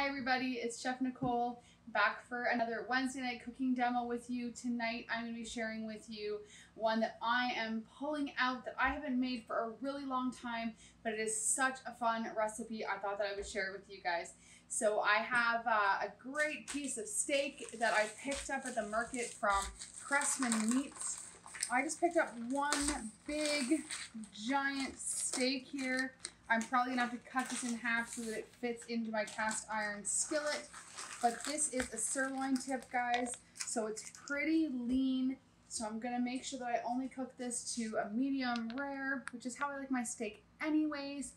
Hi everybody, it's Chef Nicole back for another Wednesday night cooking demo with you. Tonight I'm going to be sharing with you one that I am pulling out that I haven't made for a really long time, but it is such a fun recipe. I thought that I would share it with you guys. So I have a great piece of steak that I picked up at the market from Cressman Meats. I just picked up one big giant steak here. I'm probably gonna have to cut this in half so that it fits into my cast iron skillet, but this is a sirloin tip, guys, so it's pretty lean. So I'm gonna make sure that I only cook this to a medium rare, which is how I like my steak anyways.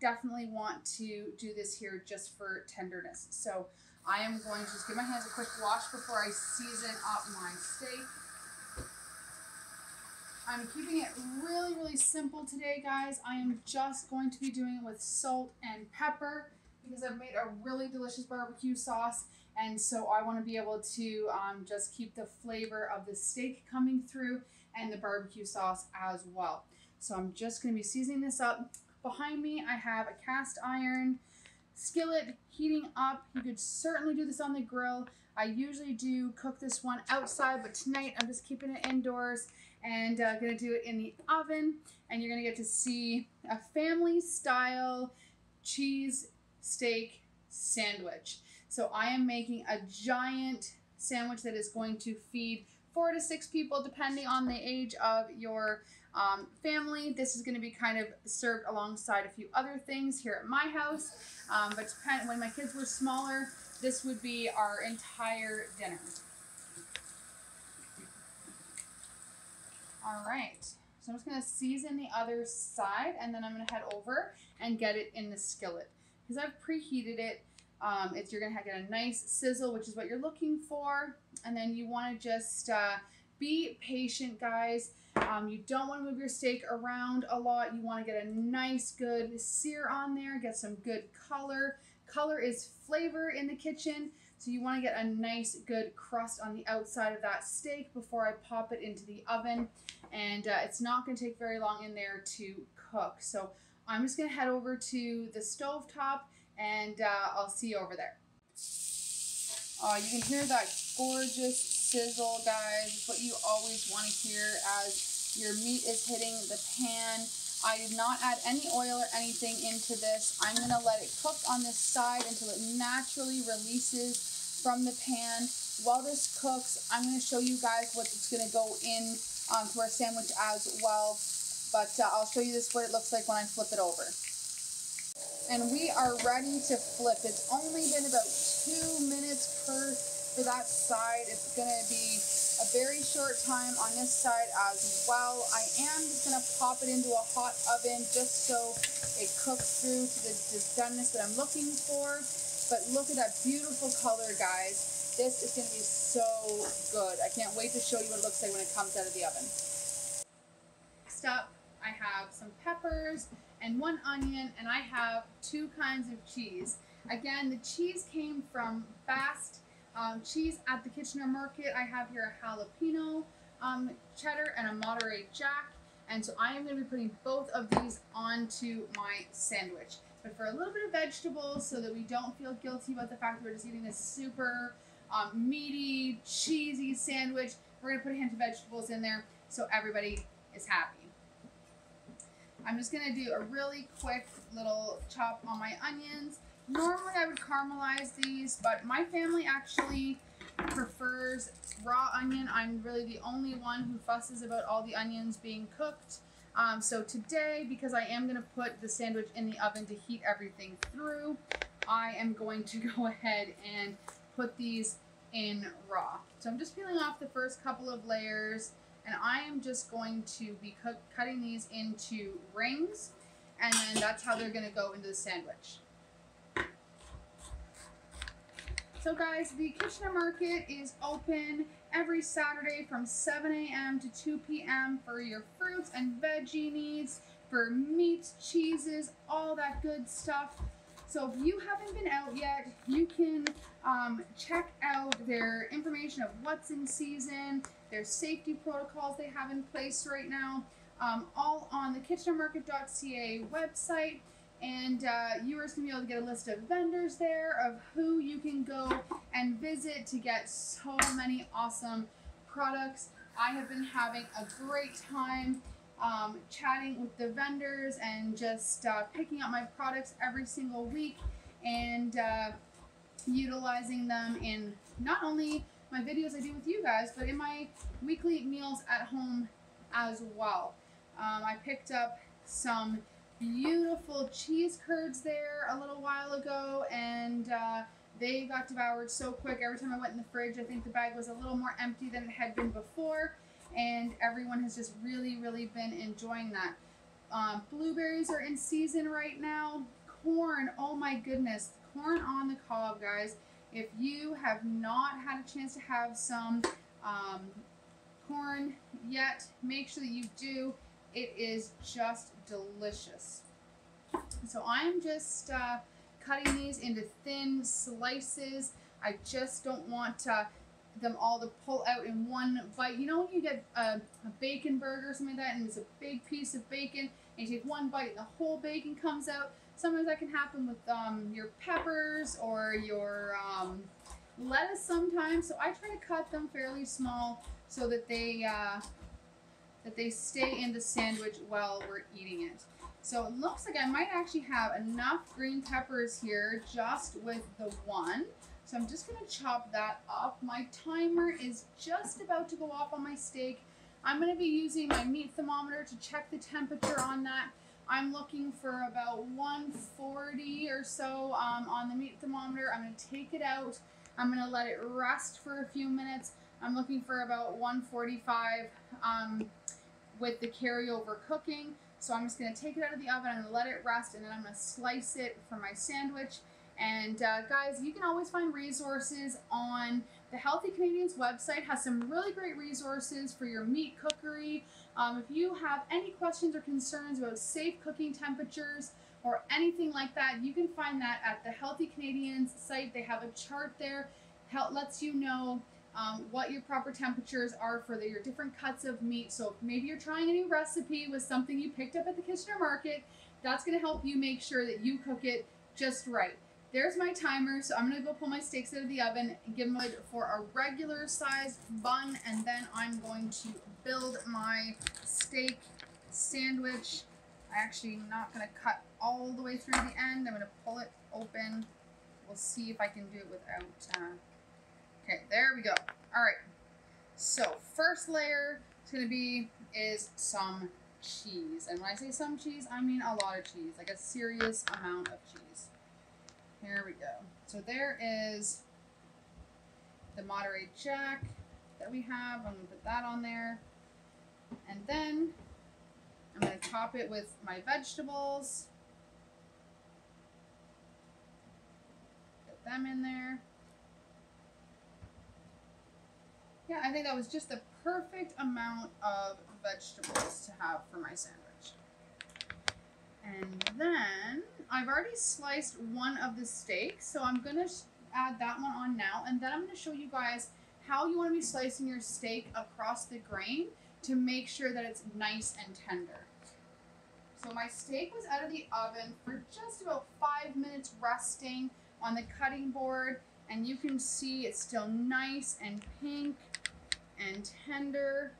Definitely want to do this here just for tenderness. So I am going to just give my hands a quick wash before I season up my steak. I'm keeping it really, really simple today, guys. I am just going to be doing it with salt and pepper because I've made a really delicious barbecue sauce. And so I want to be able to just keep the flavor of the steak coming through and the barbecue sauce as well. So I'm just going to be seasoning this up. Behind me, I have a cast iron skillet heating up. You could certainly do this on the grill. I usually do cook this one outside, but tonight I'm just keeping it indoors and gonna do it in the oven, and you're gonna get to see a family style cheese steak sandwich. So I am making a giant sandwich that is going to feed 4 to 6 people depending on the age of your family. This is gonna be kind of served alongside a few other things here at my house, but when my kids were smaller, this would be our entire dinner. All right, so I'm just gonna season the other side and then I'm gonna head over and get it in the skillet. Because I've preheated it, you're gonna get a nice sizzle, which is what you're looking for. And then you wanna just be patient, guys. You don't wanna move your steak around a lot. You wanna get a nice, good sear on there, get some good color. Color is flavor in the kitchen. So you want to get a nice good crust on the outside of that steak before I pop it into the oven, and it's not going to take very long in there to cook. So I'm just going to head over to the stovetop and I'll see you over there. You can hear that gorgeous sizzle, guys. It's what you always want to hear as your meat is hitting the pan. I did not add any oil or anything into this. I'm going to let it cook on this side until it naturally releases from the pan. While this cooks, I'm going to show you guys what's going to go in to our sandwich as well. But I'll show you this what it looks like when I flip it over. And we are ready to flip. It's only been about 2 minutes for that side. It's going to be a very short time on this side as well. I am just gonna pop it into a hot oven just so it cooks through to the doneness that I'm looking for. But look at that beautiful color, guys. This is gonna be so good. I can't wait to show you what it looks like when it comes out of the oven. Next up, I have some peppers and 1 onion, and I have 2 kinds of cheese. Again, the cheese came from BAST. Cheese at the Kitchener Market. I have here a jalapeno cheddar and a Monterey Jack, and so I am going to be putting both of these onto my sandwich, but for a little bit of vegetables so that we don't feel guilty about the fact that we're just eating this super meaty, cheesy sandwich. We're going to put a hint of vegetables in there so everybody is happy. I'm just going to do a really quick little chop on my onions. Normally I would caramelize these, but my family actually prefers raw onion. I'm really the only one who fusses about all the onions being cooked. So today, because I am gonna put the sandwich in the oven to heat everything through, I am going to go ahead and put these in raw. So I'm just peeling off the first couple of layers, and I am just going to be cutting these into rings, and then that's how they're gonna go into the sandwich. So guys, the Kitchener Market is open every Saturday from 7 a.m. to 2 p.m. for your fruits and veggie needs, for meats, cheeses, all that good stuff. So if you haven't been out yet, you can check out their information of what's in season, their safety protocols they have in place right now, all on the kitchenermarket.ca website. And you are just going to be able to get a list of vendors there, of who you can go and visit to get so many awesome products. I have been having a great time chatting with the vendors and just picking up my products every single week and utilizing them in not only my videos I do with you guys, but in my weekly meals at home as well. I picked up some beautiful cheese curds there a little while ago, and they got devoured so quick. Every time I went in the fridge, I think the bag was a little more empty than it had been before, and everyone has just really been enjoying that. Blueberries are in season right now. Corn, oh my goodness, corn on the cob, guys. If you have not had a chance to have some corn yet, make sure that you do. It is just delicious. So I'm just cutting these into thin slices. I just don't want them all to pull out in one bite. You know when you get a bacon burger or something like that, and it's a big piece of bacon, and you take one bite and the whole bacon comes out? Sometimes that can happen with your peppers or your lettuce sometimes. So I try to cut them fairly small so that they stay in the sandwich while we're eating it. So it looks like I might actually have enough green peppers here just with the one. So I'm just gonna chop that up. My timer is just about to go off on my steak. I'm gonna be using my meat thermometer to check the temperature on that. I'm looking for about 140 or so on the meat thermometer. I'm gonna take it out. I'm gonna let it rest for a few minutes. I'm looking for about 145 with the carryover cooking. So I'm just gonna take it out of the oven and let it rest, and then I'm gonna slice it for my sandwich. And guys, you can always find resources on the Healthy Canadians website. Has some really great resources for your meat cookery. If you have any questions or concerns about safe cooking temperatures or anything like that, you can find that at the Healthy Canadians site. They have a chart there that lets you know what your proper temperatures are for your different cuts of meat. So maybe you're trying a new recipe with something you picked up at the Kitchener Market. That's gonna help you make sure that you cook it just right. There's my timer, so I'm gonna go pull my steaks out of the oven and give them for a regular sized bun, and then I'm going to build my steak sandwich. I'm actually not gonna cut all the way through the end. I'm gonna pull it open. We'll see if I can do it without, okay, there we go. All right, so first layer it's gonna be is some cheese. And when I say some cheese, I mean a lot of cheese, like a serious amount of cheese. Here we go. So there is the Monterey Jack that we have. I'm gonna put that on there. And then I'm gonna top it with my vegetables. Put them in there. Yeah, I think that was just the perfect amount of vegetables to have for my sandwich. And then I've already sliced one of the steaks, so I'm gonna add that one on now, and then I'm gonna show you guys how you wanna be slicing your steak across the grain to make sure that it's nice and tender. So my steak was out of the oven for just about 5 minutes resting on the cutting board, and you can see it's still nice and pink and tender.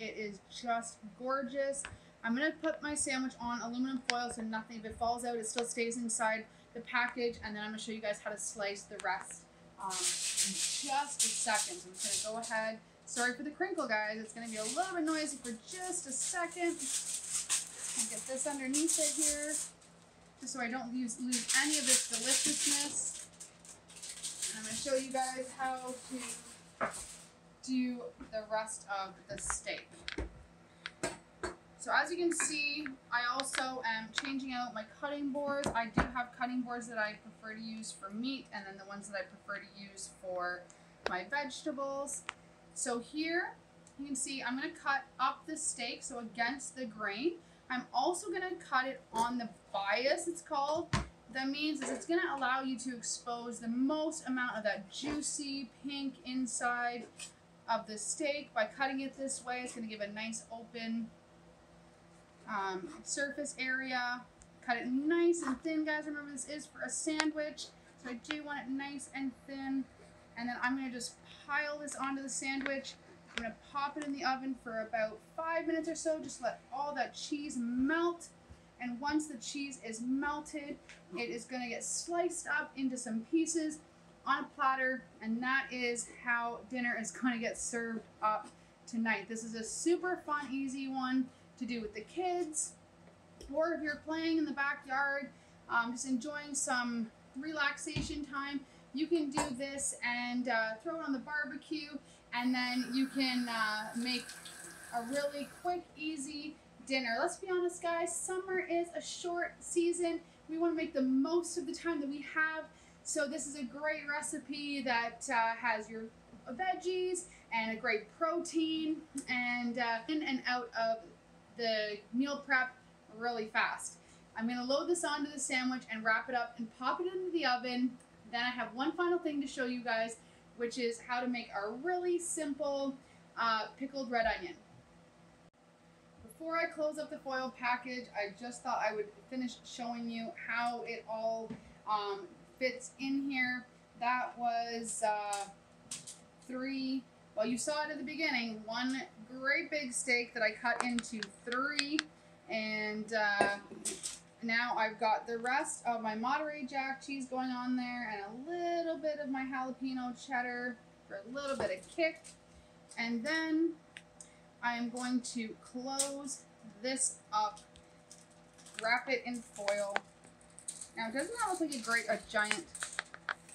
It is just gorgeous. I'm gonna put my sandwich on aluminum foil so nothing, if it falls out, it still stays inside the package, and then I'm gonna show you guys how to slice the rest in just a second. So I'm just gonna go ahead. Sorry for the crinkle, guys. It's gonna be a little bit noisy for just a second. I'll get this underneath it here, just so I don't lose any of this deliciousness. And I'm gonna show you guys how to do the rest of the steak. So as you can see, I also am changing out my cutting boards. I do have cutting boards that I prefer to use for meat, and then the ones that I prefer to use for my vegetables. So here you can see I'm gonna cut up the steak, so against the grain. I'm also gonna cut it on the bias, it's called. That means is it's gonna allow you to expose the most amount of that juicy pink inside of the steak. By cutting it this way, it's gonna give a nice open surface area. cut it nice and thin, guys. Remember, this is for a sandwich, so I do want it nice and thin. And then I'm gonna just pile this onto the sandwich. I'm gonna pop it in the oven for about 5 minutes or so, just let all that cheese melt. And once the cheese is melted, it is gonna get sliced up into some pieces on a platter, and that is how dinner is gonna get served up tonight. This is a super fun, easy one to do with the kids, or if you're playing in the backyard, just enjoying some relaxation time, you can do this and throw it on the barbecue, and then you can make a really quick, easy dinner. Let's be honest, guys, summer is a short season. We want to make the most of the time that we have, so this is a great recipe that has your veggies and a great protein, and in and out of the meal prep really fast. I'm going to load this onto the sandwich and wrap it up and pop it into the oven. Then I have one final thing to show you guys, which is how to make a really simple pickled red onion. Before I close up the foil package, I just thought I would finish showing you how it all fits in here. That was three, well, you saw it at the beginning, one great big steak that I cut into three. And now I've got the rest of my Monterey Jack cheese going on there, and a little bit of my jalapeno cheddar for a little bit of kick. And then I am going to close this up, wrap it in foil. Now, doesn't that look like a giant,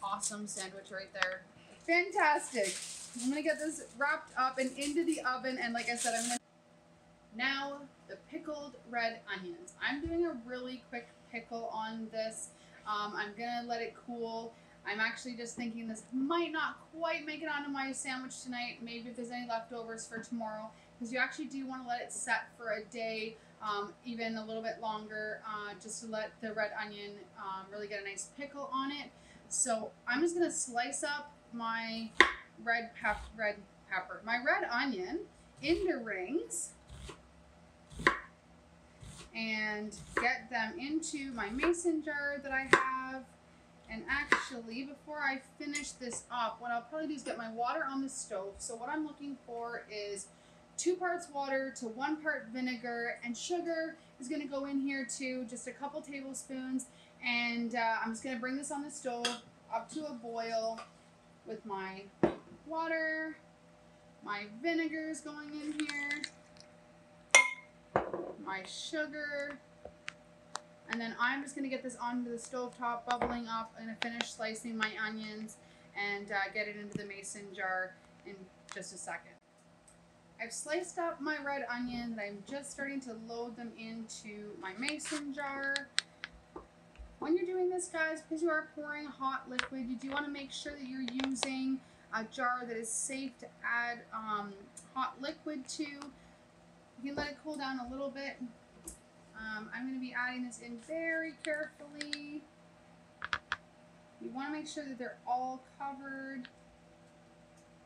awesome sandwich right there? Fantastic. I'm gonna get this wrapped up and into the oven, and like I said, I'm gonna now the pickled red onions. I'm doing a really quick pickle on this. I'm gonna let it cool. I'm actually just thinking this might not quite make it onto my sandwich tonight, maybe if there's any leftovers for tomorrow, because you actually do want to let it set for a day, even a little bit longer, just to let the red onion really get a nice pickle on it. So I'm just gonna slice up my red onion into rings and get them into my mason jar that I have. And actually, before I finish this up, what I'll probably do is get my water on the stove. So what I'm looking for is 2 parts water to 1 part vinegar, and sugar is gonna go in here too, just a couple tablespoons. And I'm just gonna bring this on the stove up to a boil with my water. My vinegar is going in here, my sugar, and then I'm just going to get this onto the stovetop, bubbling up. I'm going to finish slicing my onions and get it into the mason jar in just a second. I've sliced up my red onion, and I'm just starting to load them into my mason jar. When you're doing this, guys, because you are pouring hot liquid, you do want to make sure that you're using a jar that is safe to add hot liquid to. You can let it cool down a little bit. I'm going to be adding this in very carefully. You want to make sure that they're all covered.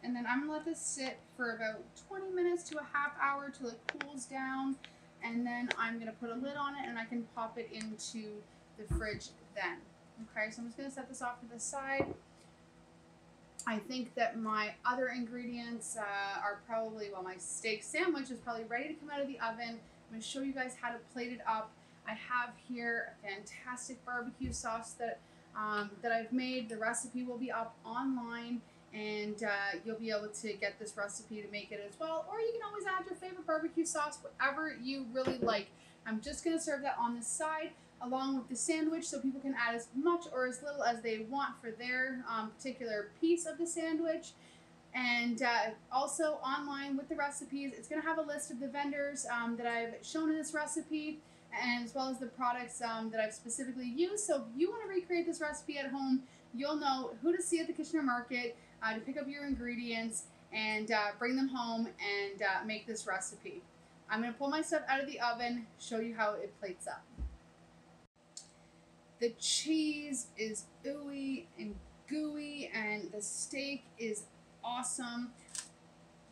And then I'm going to let this sit for about 20 minutes to a half hour till it cools down. And then I'm going to put a lid on it, and I can pop it into the fridge then. Okay, so I'm just going to set this off to the side. I think that my other ingredients are probably, well, my steak sandwich is probably ready to come out of the oven. I'm going to show you guys how to plate it up. I have here a fantastic barbecue sauce that I've made. The recipe will be up online, and you'll be able to get this recipe to make it as well. Or you can always add your favorite barbecue sauce, whatever you really like. I'm just going to serve that on the side along with the sandwich, so people can add as much or as little as they want for their particular piece of the sandwich. And also online with the recipes, it's going to have a list of the vendors that I've shown in this recipe, and as well as the products that I've specifically used. So if you want to recreate this recipe at home, you'll know who to see at the Kitchener Market to pick up your ingredients and bring them home and make this recipe. I'm going to pull my stuff out of the oven, show you how it plates up. The cheese is ooey and gooey, and the steak is awesome.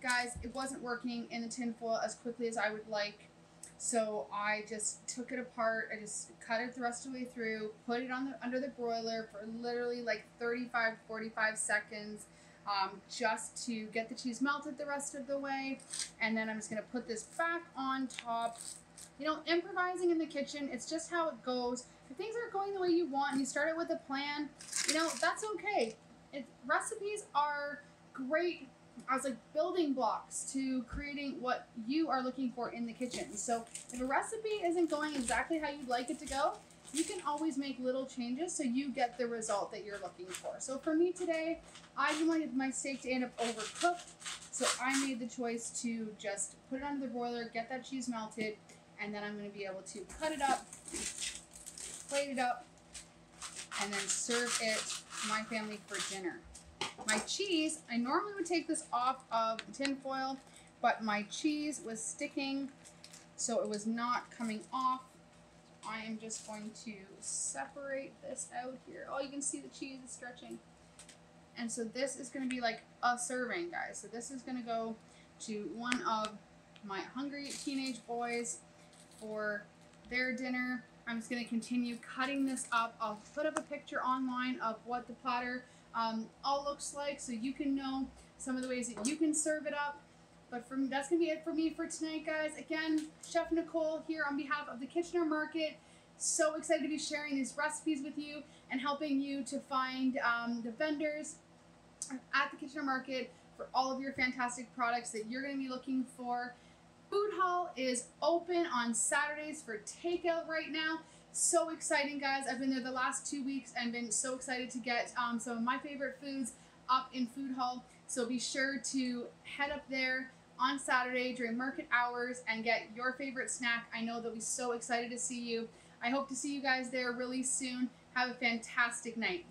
Guys, it wasn't working in the tin foil as quickly as I would like. So I just took it apart. I just cut it the rest of the way through, put it on under the broiler for literally like 35, 45 seconds, just to get the cheese melted the rest of the way. And then I'm just gonna put this back on top. You know, improvising in the kitchen, it's just how it goes. If things aren't going the way you want and you started with a plan, you know, that's okay. Recipes are great as like building blocks to creating what you are looking for in the kitchen. So if a recipe isn't going exactly how you'd like it to go, you can always make little changes so you get the result that you're looking for. So for me today, I didn't want my steak to end up overcooked. So I made the choice to just put it under the broiler, get that cheese melted, and then I'm going to be able to cut it up, plate it up, and then serve it to my family for dinner. My cheese, I normally would take this off of the tin foil, but my cheese was sticking, so it was not coming off. I am just going to separate this out here. Oh, you can see the cheese is stretching. And so this is going to be like a serving, guys. So this is going to go to one of my hungry teenage boys for their dinner. I'm just going to continue cutting this up. I'll put up a picture online of what the platter all looks like, so you can know some of the ways that you can serve it up. But for me, that's going to be it for me for tonight, guys. Again, Chef Nicole here on behalf of the Kitchener Market. So excited to be sharing these recipes with you and helping you to find the vendors at the Kitchener Market for all of your fantastic products that you're going to be looking for. Food hall is open on Saturdays for takeout right now. So exciting, guys. I've been there the last 2 weeks and been so excited to get some of my favorite foods up in food hall. So be sure to head up there on Saturday during market hours and get your favorite snack. I know they'll be so excited to see you. I hope to see you guys there really soon. Have a fantastic night.